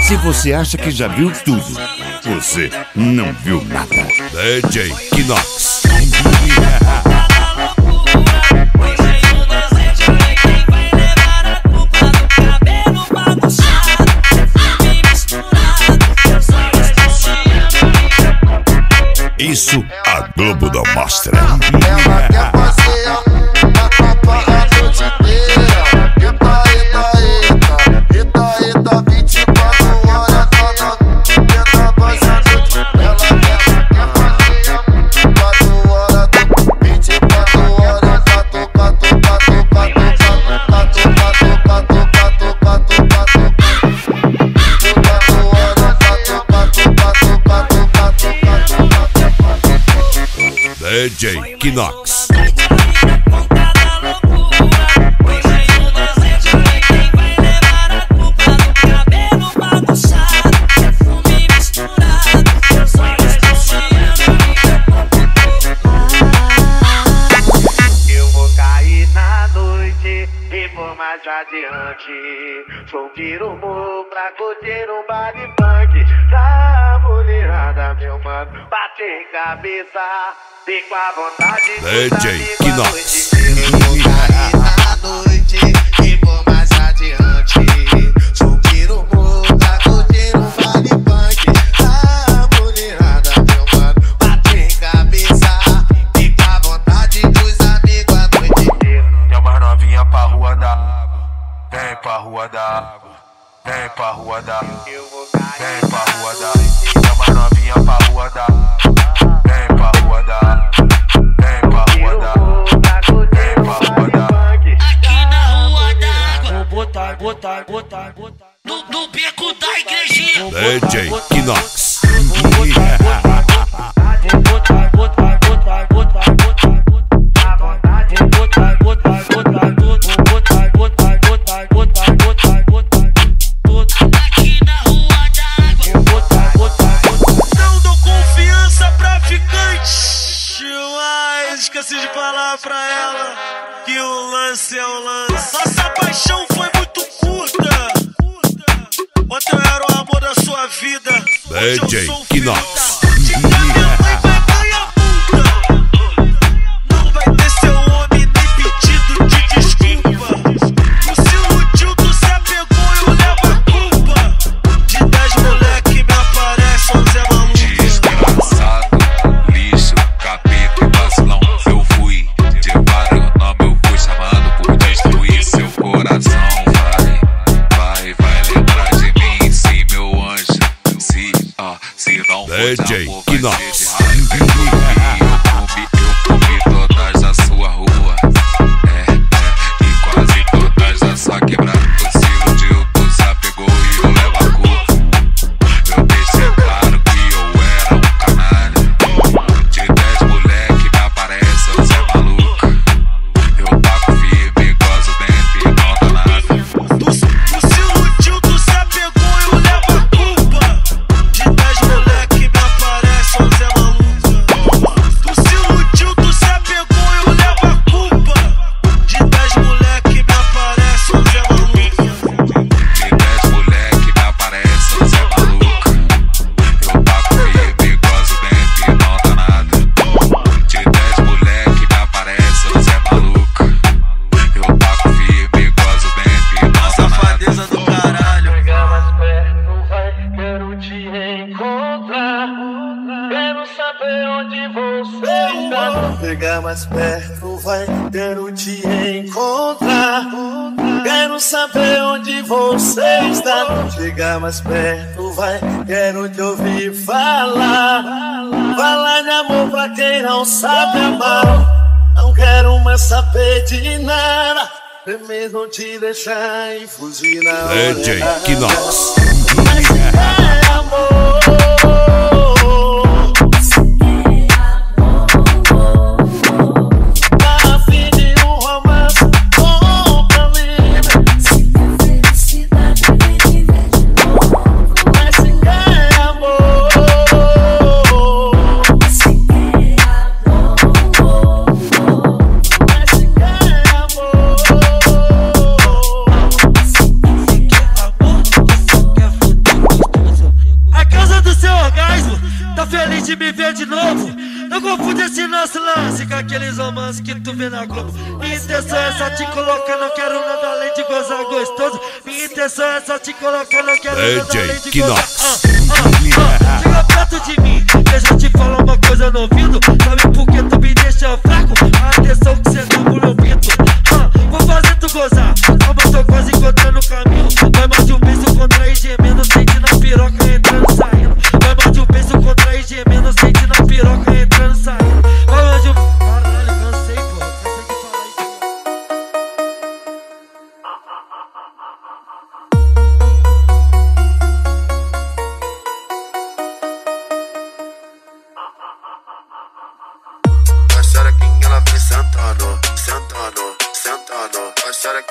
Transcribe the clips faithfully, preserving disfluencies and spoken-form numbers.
Se você acha que já viu tudo, você não viu nada. D J Kinoxx. Isso a Globo não mostra. D J Kinoxx. Eu vou cair na noite e vou mais adiante. Sou pirumô pra curtir um bar e punk. Da mulherada, meu mano, bate em cabeça. Fico à vontade de D J Kinoxx. Eu vou cair na noite e vou mais adiante. Sou pirumô pra curtir um baile funk. A mulherada, meu mano, bate em cabeça. Fico à vontade dos amigos à noite inteira. Tem uma novinha pra rua da água. Vem pra rua da água. Vem pra rua da água. Vem pra rua da água. Tem uma novinha pra rua da água. Botar, botar, botar. No, no beco da igrejinha. D J Kinoxx. Não dou confiança pra ficantes. Ai, esqueci de falar pra ela que o lance é o lance. Nossa paixão foi muito. Ontem eu era o amor da sua vida. D J Kinoxx. Te dá minha mãe, vai ganhar puta. Não vai ter seu homem nem pedido de desculpa. Tu se iludiu, tu se apegou e eu levo a culpa. De dez moleque me aparece, onze é maluco. Desgraçado, lixo, capeta e vacilão. Eu fui de vários nomes, eu fui chamado por destruir seu coração. D J Kinoxx. Eu comi, eu comi todas da sua rua. É, é, e quase todas da sua quebrada. Tu se iludiu, tu se apegou e eu levo a culpa. Eu deixei claro que eu era um canalha. De dez moleque me aparece, eu sou maluco. Eu taco firme, gozo dentro e não dá nada. Tu se iludiu, tu se apegou e eu levo a culpa. De dez moleque. Chegar mais perto, vai, quero te encontrar. Quero saber onde você está. Chegar mais perto, vai, quero te ouvir falar. Falar de amor pra quem não sabe amar. Não quero mais saber de nada. Primeiro te deixar e fugir na hora. D J Kinoxx. Mas se é amor. me ver de novo. Não confunde esse nosso lance com aqueles romances que tu vê na Globo. Minha intenção é só te colocar, não quero nada além de gozar gostoso. Minha intenção é só te colocar, não quero nada além de gozar. ah, ah, ah. Chega perto de mim, deixa eu te falar uma coisa no ouvido. Sabe por que tu me deixa fraco? A atenção que cê dá pro meu pinto. ah, Vou fazer tu gozar, calma, tô quase encontrando o caminho. Vai mais de um beijo contra e gemendo, sente na piroca entrando e saindo. Vai mais de um beijo contra e gemendo, sente na piroca entrando e saindo. Vai mais de um... Caralho, cansei, pô, cansei de falar isso. A senhora que ela vem sentando, sentando, sentando. A senhora que ela vem sentando, sentando, sentando, sentando, sentando,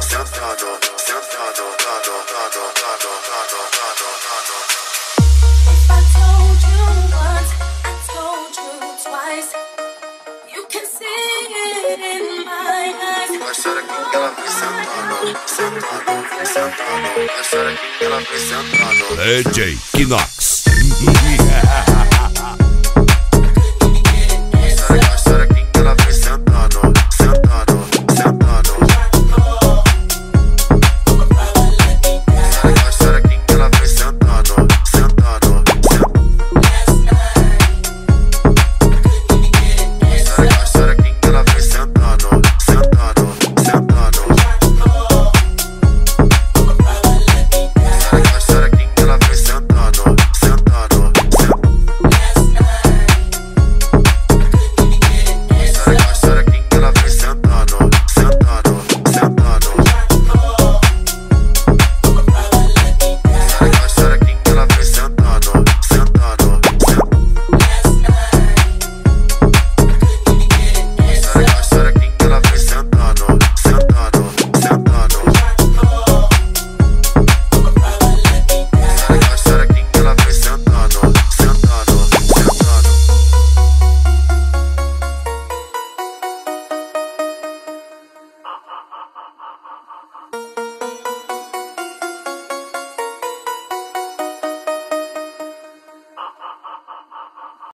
sentando, sentando, dado, dado, dado, dado, dado, dado. If I told you once, I told you twice. You can see it in my eyes. A senhora que ela vem sentando, sentando, sentando. A senhora que ela vem sentando. D J Kinoxx.